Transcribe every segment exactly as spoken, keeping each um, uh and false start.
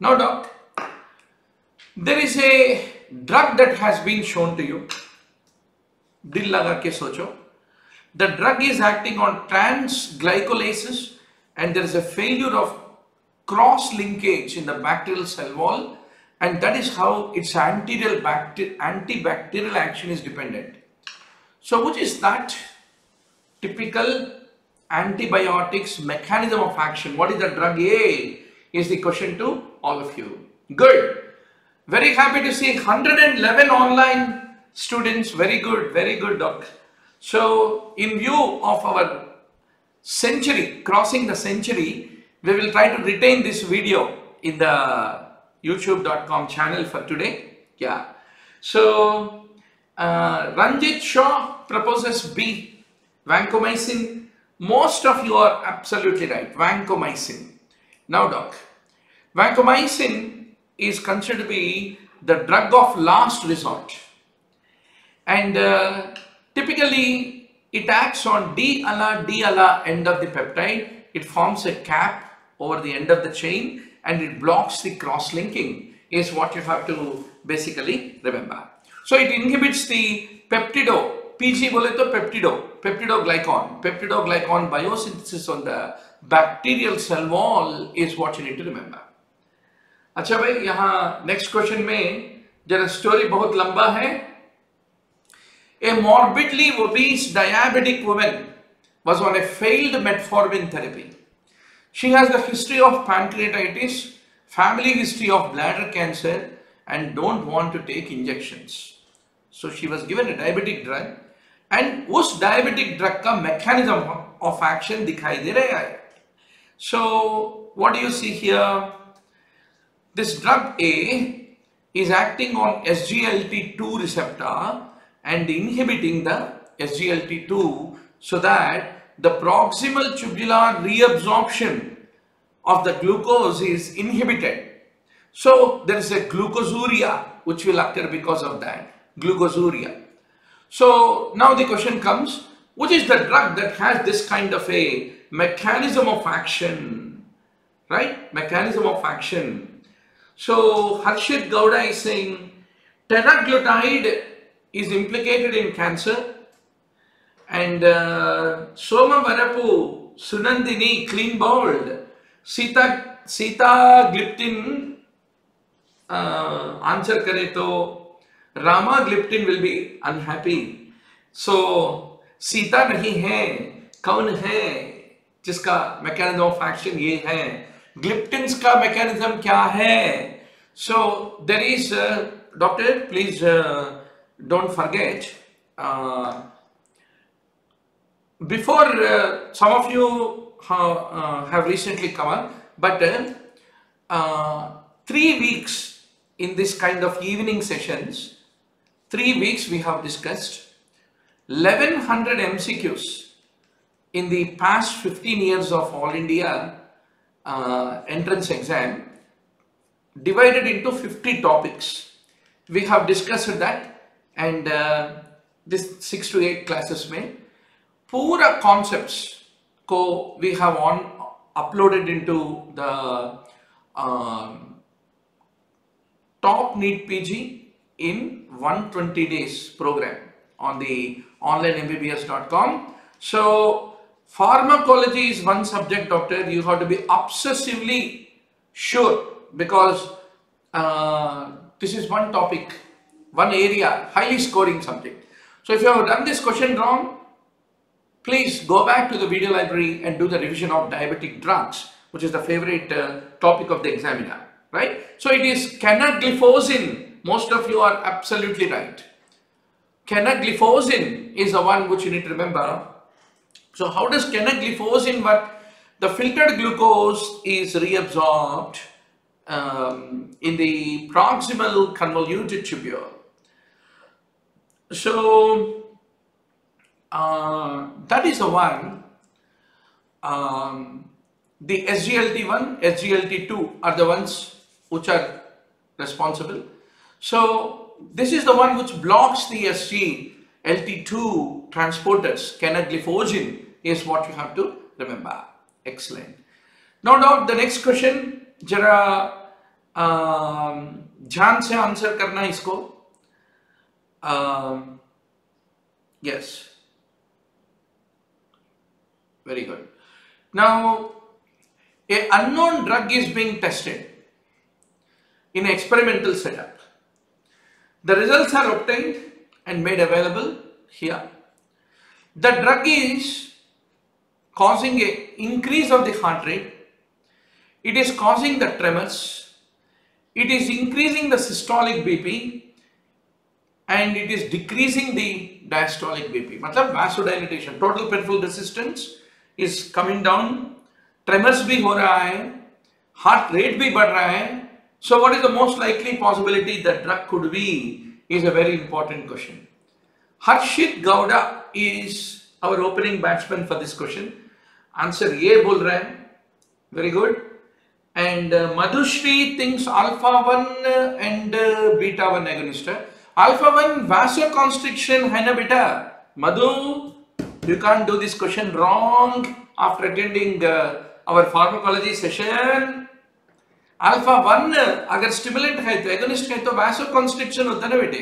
Now doc, there is a drug that has been shown to you. Dil laga ke socho. The drug is acting on trans glycolases and there is a failure of cross linkage in the bacterial cell wall, and that is how its antibacterial antibacterial action is dependent. So which is that typical antibiotics mechanism of action? What is the drug A is the question to all of you. Good. Very happy to see one hundred eleven online students. Very good. Very good, doc. So in view of our century, crossing the century, we will try to retain this video in the youtube dot com channel for today. Yeah. So uh, Ranjit Shah proposes B, vancomycin. Most of you are absolutely right, vancomycin. Now doc, vancomycin is considered to be the drug of last resort, and uh, typically it acts on D-ala D-ala end of the peptide. It forms a cap over the end of the chain and it blocks the cross-linking is what you have to basically remember. So it inhibits the peptido, P G boleto peptido, peptidoglycan, peptidoglycan biosynthesis on the bacterial cell wall is what you need to remember. Acha bhai, yaha next question mein, jara story bahut lamba hai. A morbidly obese diabetic woman was on a failed metformin therapy. She has the history of pancreatitis, family history of bladder cancer, and don't want to take injections. So she was given a diabetic drug, and us diabetic drug ka mechanism of action dikhai de raha hai. So what do you see here? This drug A is acting on S G L T two receptor and inhibiting the S G L T two, so that the proximal tubular reabsorption of the glucose is inhibited. So there is a glucosuria which will occur because of that, glucosuria. So now the question comes, which is the drug that has this kind of a mechanism of action, right? Mechanism of action. So Harshit Gauda is saying tenaglutide is implicated in cancer, and uh, Soma Varapu Sunandini, clean bowled. Sita Sita Gliptin uh, answer kare to Rama Glyptin will be unhappy. So Sita nahi hai, kaun hai jiska mechanism of action ye hai. Gliptin's ka mechanism kya hai? So there is uh, doctor, please uh, don't forget. Uh, Before uh, some of you ha, uh, have recently come up, but uh, uh, three weeks in this kind of evening sessions, three weeks we have discussed eleven hundred M C Qs in the past fifteen years of All India uh, entrance exam, divided into fifty topics. We have discussed that, and uh, this six to eight classes may. Pura concepts ko we have on uploaded into the um, top NEET P G in one hundred twenty days program on the online m b b s dot com. So pharmacology is one subject, doctor, you have to be obsessively sure, because uh, this is one topic, one area, highly scoring subject. So if you have done this question wrong, please go back to the video library and do the revision of diabetic drugs, which is the favorite uh, topic of the examiner, right? So it is canagliflozin. Most of you are absolutely right. Canagliflozin is the one which you need to remember. So how does canagliflozin work? The filtered glucose is reabsorbed um, in the proximal convoluted tubule. So Uh, that is the one. Um, the S G L T one, S G L T two are the ones which are responsible. So this is the one which blocks the S G L T two transporters. Canagliflozin is what you have to remember. Excellent. Now, now the next question. Jara ध्यान से answer करना इसको. Yes, very good. Now a unknown drug is being tested in experimental setup. The results are obtained and made available here. The drug is causing an increase of the heart rate. It is causing the tremors. It is increasing the systolic B P and it is decreasing the diastolic B P. मतलब vasodilatation, total peripheral resistance is coming down. Tremors भी हो रहा है, heart rate भी बढ़ रहा है. So what is the most likely possibility that drug could be is a very important question. Harshit Gauda is our opening batsman for this question. Answer ye bol raha hai. Very good. And uh, Madhu Shri thinks alpha one and uh, beta one agonist. Alpha one vasoconstriction hai na beta. Madhu, you can't do this question wrong after attending uh, our pharmacology session. Alpha one अगर stimulant है तो agonist है तो vasoconstriction होता है ना बेटे.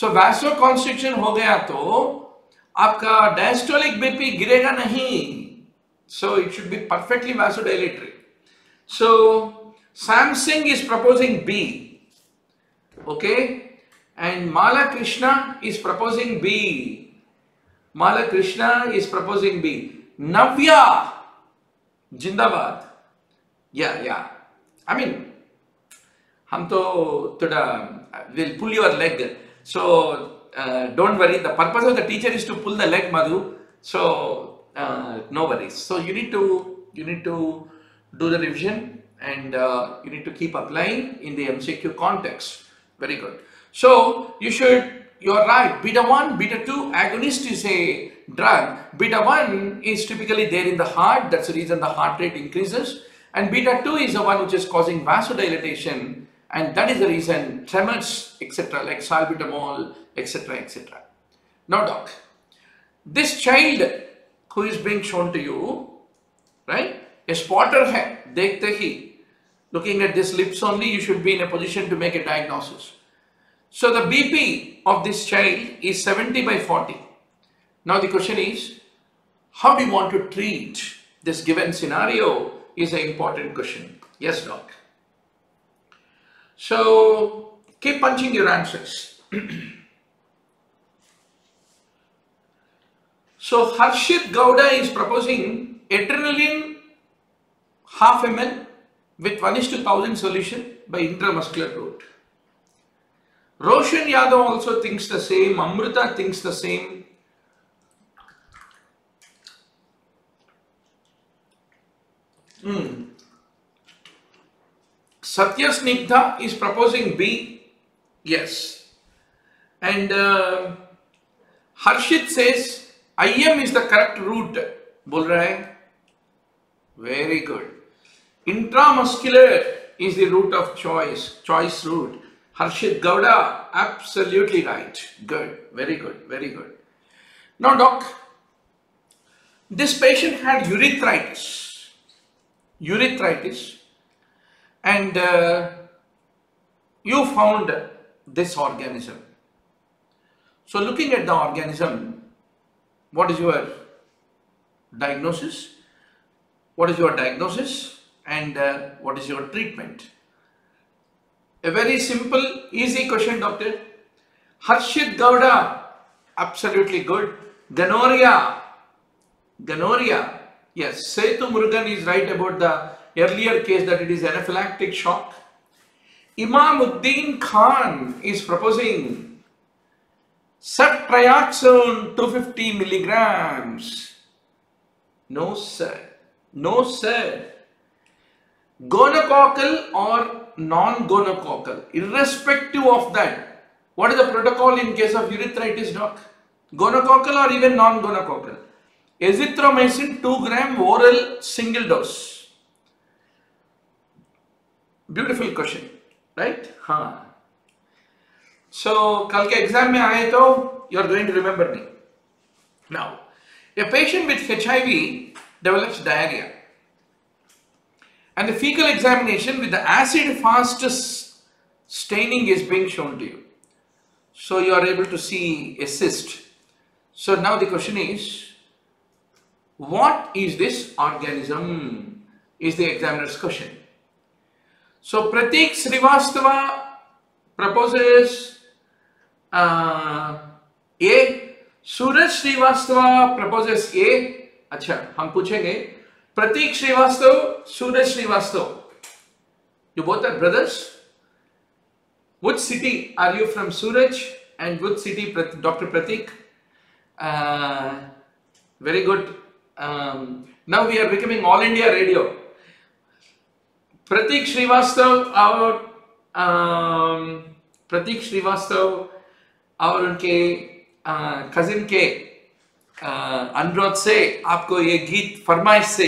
So vasoconstriction हो गया तो आपका diastolic B P गिरेगा नहीं. So it should be perfectly vasodilatory. So Samsung is proposing B. Okay. And Mala Krishna is proposing B. Mala Krishna is proposing B. Navya Jindavad. Yeah, yeah. I mean, hum to, to the, we'll pull your leg. So uh, don't worry. The purpose of the teacher is to pull the leg, Madhu. So uh, no worries. So you need to you need to do the revision and uh, you need to keep applying in the M C Q context. Very good. So you should. You are right. Beta one, beta two agonist is a drug. Beta one is typically there in the heart. That's the reason the heart rate increases. And beta two is the one which is causing vasodilation, and that is the reason tremors, et cetera, like salbutamol, et cetera, et cetera. Now, doc, this child who is being shown to you, right? A spotter hai, dekhte hi, looking at this lips only, you should be in a position to make a diagnosis. So the B P of this child is seventy by forty. Now the question is, how do you want to treat this given scenario? Is an important question. Yes, doc. So keep punching your answers. So Harshit Gauda is proposing adrenaline half milliliters with one is to one thousand solution by intramuscular route. Roshan Yadav also thinks the same. Amrita thinks the same. Hmm. Satya Snipta is proposing B. Yes. And uh, Harshit says I M is the correct route. Bol raha hai. Very good. Intramuscular is the route of choice. Choice route. Harshit Gauda, absolutely right. Good. Very good. Very good. Now, doc, this patient had urethritis. urethritis and uh, you found this organism. So looking at the organism, what is your diagnosis? What is your diagnosis and uh, what is your treatment? A very simple, easy question, doctor. Harshit Gauda, absolutely good. Gonorrhea, gonorrhea. Yes, Saitu Murugan is right about the earlier case that it is anaphylactic shock. Imamuddin Khan is proposing Ceftriaxone two hundred fifty milligrams. No sir, no sir. Gonococcal or non-gonococcal, irrespective of that, what is the protocol in case of urethritis, doc? Gonococcal or even non-gonococcal? Azithromycin two gram oral single dose. Beautiful question, right? Huh. So, kal ke exam mein aaye to you are going to remember me. Now, a patient with H I V develops diarrhea and the fecal examination with the acid fast staining is being shown to you. So you are able to see a cyst. So now the question is, what is this organism? Is the examiner's question. So Pratik Srivastava proposes uh, A. Suraj Srivastava proposes A. Achha, hum puchenge. Pratik Srivastava, Suraj Srivastava. You both are brothers. Which city are you from, Suraj? And which city, Doctor Pratik? Uh, very good. Um, now we are becoming All India Radio. Pratik Srivastava, our um, Pratik Srivastava, our unke uh, cousin ke uh, अनुरोध से आपको ये गीत फरमाइश से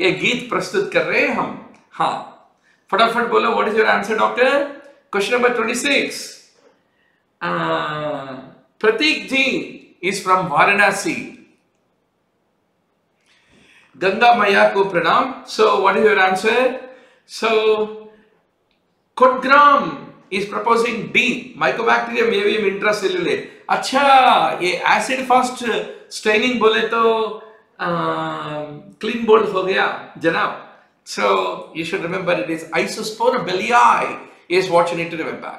ये गीत प्रस्तुत कर रहे हैं हम. हाँ, फटाफट बोलो. What is your answer, Doctor? Question number twenty-six. Uh, Pratik ji is from Varanasi. Ganga Maya ko pranam. So, what is your answer? So, Kotgram is proposing B. Mycobacterium avium intracellular. Acha, ye acid fast staining bole to uh, clean board ho gaya, janab. So, you should remember it is isospora belii. Is what you need to remember.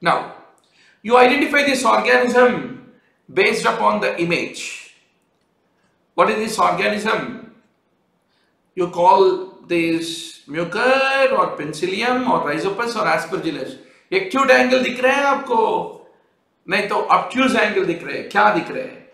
Now, you identify this organism based upon the image. What is this organism? You call this mucor or penicillium or rhizopus or aspergillus. Acute angle दिख रहा है आपको? नहीं तो obtuse angle दिख रहा है. क्या दिख रहा है?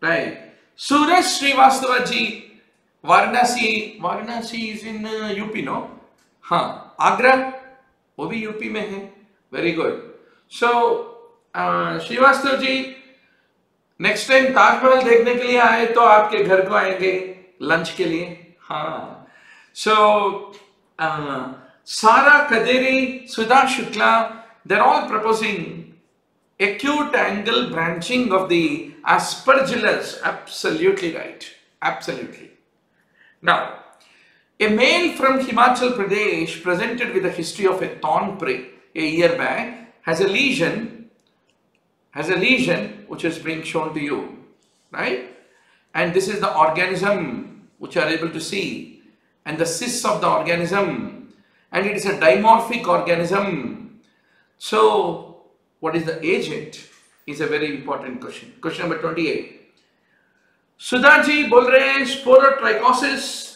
Right. Suraj Srivastava ji, Varanasi. Varanasi is in uh, U P, no? हाँ. Agra. वो भी यूपी में है. Very good. So Shrivastava ji next time Taj Mahal देखने के लिए आए तो आपके घर को आएंगे लंच के लिए. हाँ. So Sara Kaderi, Sudha Shukla, they are all proposing acute angle branching of the Aspergillus. Absolutely right. Absolutely. Now, a male from Himachal Pradesh presented with a history of a thorn prick a year back has a lesion, has a lesion which is being shown to you, right? And this is the organism which you are able to see, and the cysts of the organism, and it is a dimorphic organism. So, what is the agent is a very important question. Question number twenty-eight. Sudha ji bol rahe sporotrichosis.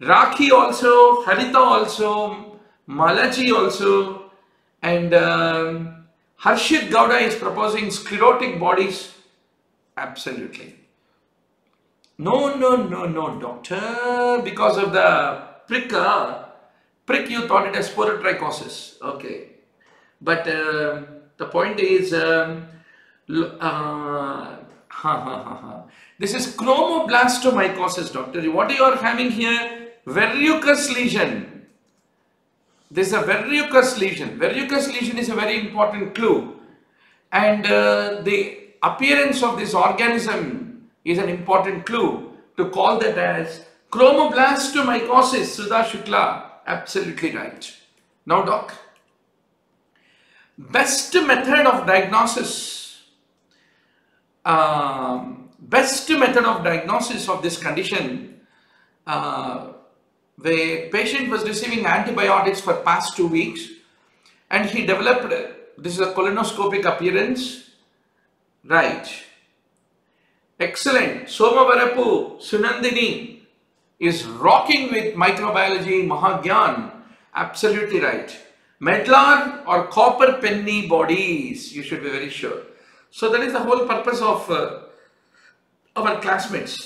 Rakhi also, Harita also, Malaji also, and um, Harshit Gauda is proposing sclerotic bodies. Absolutely. No, no, no, no, doctor. Because of the prick, uh, prick you thought it as sporotrichosis. Okay. But uh, the point is, um, uh, ha, ha, ha, ha. This is chromoblastomycosis, doctor. What you are having here? Verrucous lesion. This is a verrucous lesion. Verrucous lesion is a very important clue, and uh, the appearance of this organism is an important clue to call that as chromoblastomycosis. Sudha Shukla, absolutely right. Now, doc, best method of diagnosis, um, best method of diagnosis of this condition. Uh, The patient was receiving antibiotics for past two weeks and he developed, this is a colonoscopic appearance, right? Excellent. Soma Varapu Sunandini is rocking with microbiology, Mahagyan, absolutely right. Medlar or copper penny bodies, you should be very sure. So that is the whole purpose of uh, our classmates.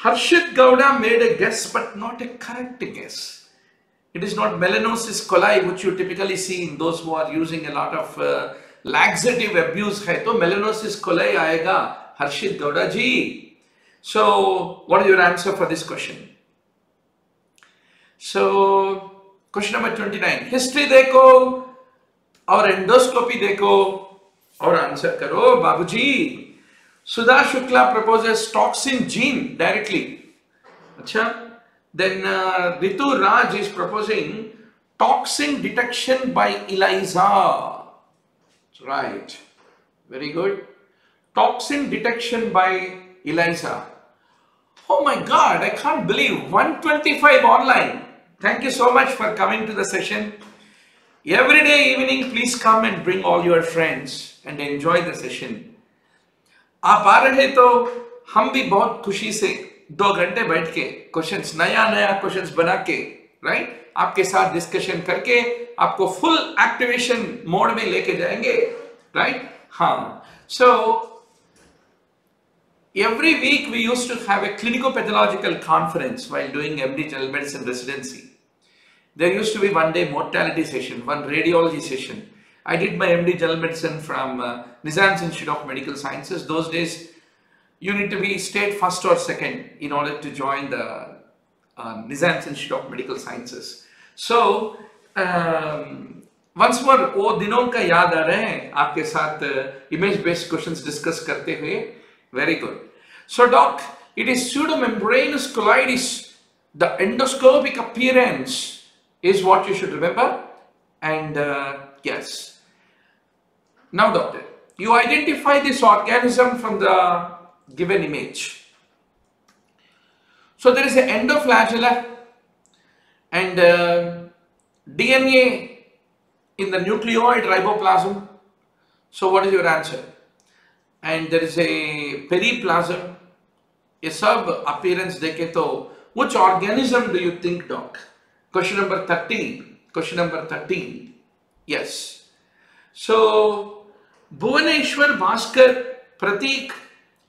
Harshit Gauda made a guess, but not a correct guess. It is not melanosis coli, which you typically see in those who are using a lot of uh, laxative abuse. Hai to melanosis coli aega, Harshit Gauda ji. So, what is your answer for this question? So, question number twenty-nine. History dekho, aur endoscopy dekho, aur answer karo, Babuji. Sudha Shukla proposes toxin gene directly. Achha. Then uh, Ritu Raj is proposing toxin detection by ELISA. That's right. Very good. Toxin detection by ELISA. Oh my God, I can't believe one twenty-five online. Thank you so much for coming to the session. Every day evening, please come and bring all your friends and enjoy the session. आप आ रहे तो हम भी बहुत खुशी से दो घंटे बैठ के क्वेश्चंस नया नया क्वेश्चंस बना के राइट आपके साथ डिस्कशन करके आपको फुल एक्टिवेशन मोड में लेके जाएंगे राइट हाँ सो every week we used to have a clinical pathological conference while doing M D general medicine residency. There used to be one day mortality session, one radiology session. I did my M D general medicine from uh, Nizam's Institute of Medical Sciences. Those days you need to be state first or second in order to join the uh, Nizam's Institute of Medical Sciences. So, um, once more, वो दिनों का याद आ रहे हैं आपके साथ image based questions discuss करते हुए. Very good. So, doc, it is pseudomembranous colitis. The endoscopic appearance is what you should remember. And uh, yes. Now, doctor, you identify this organism from the given image. So, there is an endoflagella and uh, D N A in the nucleoid riboplasm. So, what is your answer? And there is a periplasm, a sub-appearance dekhe to, which organism do you think, doc? Question number thirteen. Question number thirteen. Yes. So, Bhuvaneshwar, Bhaskar, Pratik,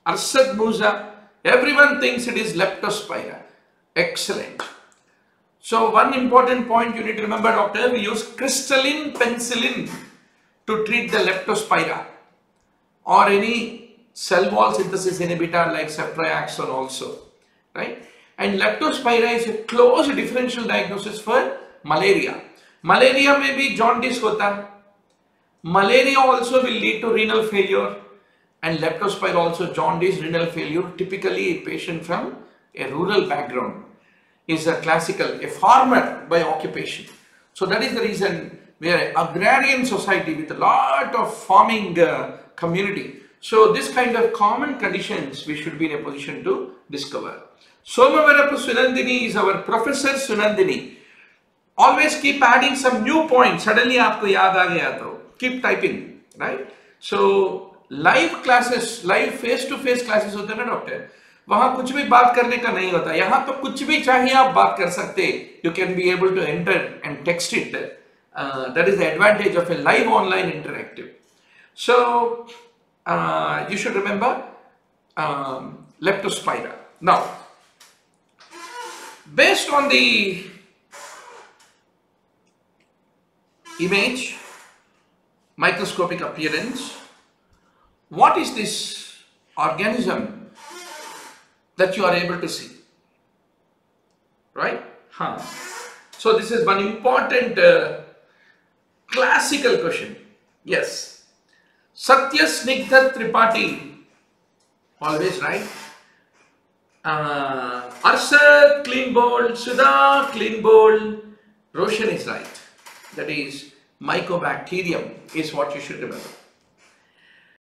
Arshad Musa, everyone thinks it is leptospira. Excellent. So, one important point you need to remember, doctor, we use crystalline penicillin to treat the leptospira. Or any cell wall synthesis inhibitor like ceftriaxone also, right? And leptospira is a close differential diagnosis for malaria. Malaria may be jaundice hota. Malaria also will lead to renal failure, and leptospira also jaundice, renal failure. Typically, a patient from a rural background is a classical, a farmer by occupation. So that is the reason we are an agrarian society with a lot of farming. Uh, community. So this kind of common conditions we should be in a position to discover. Soma Varapu Sunandini is our Professor Sunandini. Always keep adding some new points. Suddenly aapko yaad aa gaya to. Keep typing, right? So live classes, live face-to-face classes होते हैं ना doctor. वहाँ कुछ भी बात करने का नहीं होता. यहाँ तो कुछ भी चाहिए आप बात कर सकते. You can be able to enter and text it. Uh, that is the advantage of a live online interactive. So, uh, you should remember um, leptospira. Now, based on the image, microscopic appearance, what is this organism that you are able to see? Right? Huh. So, this is one important uh, classical question. Yes. Satya Snipta Tripathi, always right. Uh, Arshad, clean bowl, Sudha, clean bowl, Roshan is right. That is, Mycobacterium is what you should remember.